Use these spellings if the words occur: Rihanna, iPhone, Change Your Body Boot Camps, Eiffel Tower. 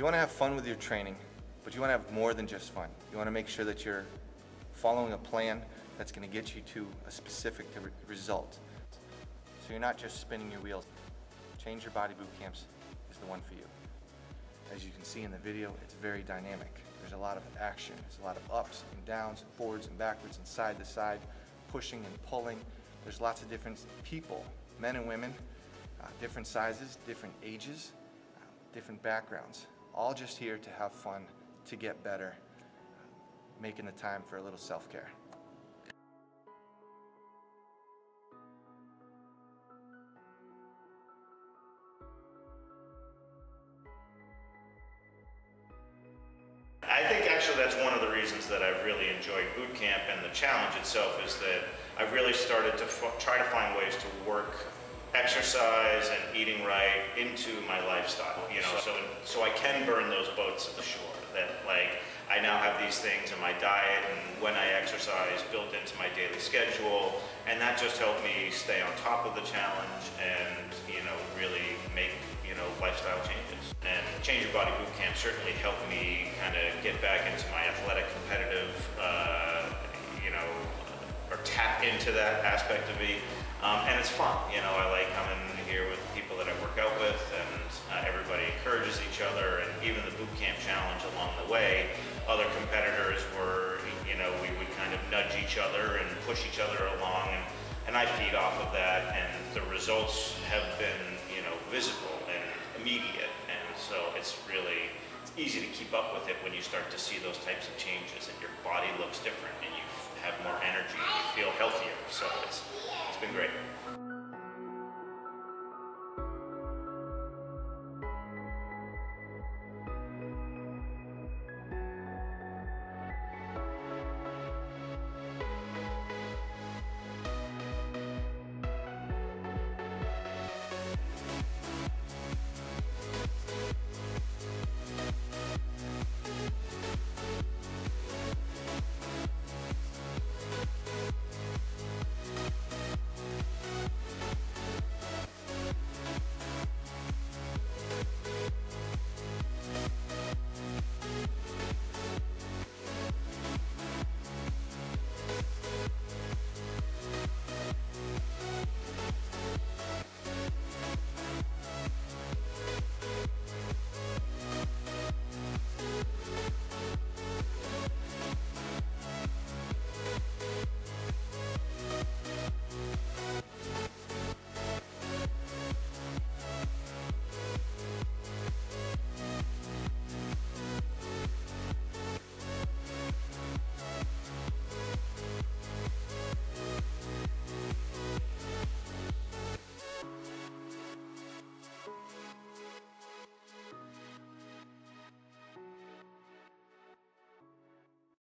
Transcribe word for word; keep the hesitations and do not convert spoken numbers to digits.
you want to have fun with your training, but you want to have more than just fun. You want to make sure that you're following a plan that's going to get you to a specific result. So you're not just spinning your wheels. Change Your Body Boot Camps is the one for you. As you can see in the video, it's very dynamic. There's a lot of action. There's a lot of ups and downs, and forwards and backwards, and side to side, pushing and pulling. There's lots of different people, men and women, uh, different sizes, different ages, uh, different backgrounds, all just here to have fun, to get better, uh, making the time for a little self-care. I think actually that's one of the reasons that I really enjoyed boot camp and the challenge itself is that I really started to f try to find ways to work exercise and eating right into my lifestyle, you know, so, so I can burn those boats at the shore, that like I now have these things in my diet and when I exercise built into my daily schedule, and that just helped me stay on top of the challenge and, you know, really make, you know, lifestyle changes. And Change Your Body Boot Camp certainly helped me kind of get back into my athletic, competitive, uh, you know, or tap into that aspect of me. Um, and it's fun, you know, I like coming here with people that I work out with, and uh, everybody encourages each other, and even the boot camp challenge along the way, other competitors were, you know, we would kind of nudge each other and push each other along, and, and I feed off of that, and the results have been, you know, visible and immediate, and so it's really, it's easy to keep up with it when you start to see those types of changes and your body looks different and you have more energy and you feel healthier, so it's, it's been great.